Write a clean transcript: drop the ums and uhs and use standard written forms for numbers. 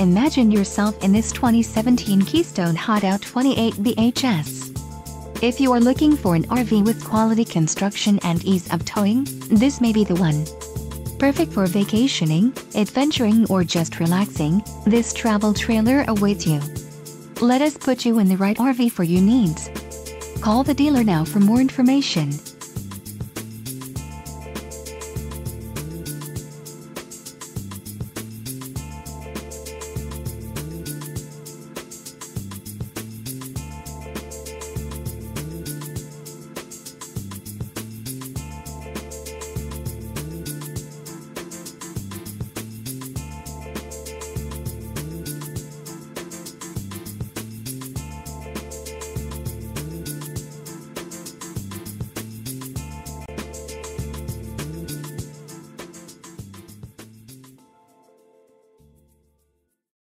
Imagine yourself in this 2017 Keystone Hideout 28BHS. If you are looking for an RV with quality construction and ease of towing, this may be the one. Perfect for vacationing, adventuring, or just relaxing, this travel trailer awaits you. Let us put you in the right RV for your needs. Call the dealer now for more information.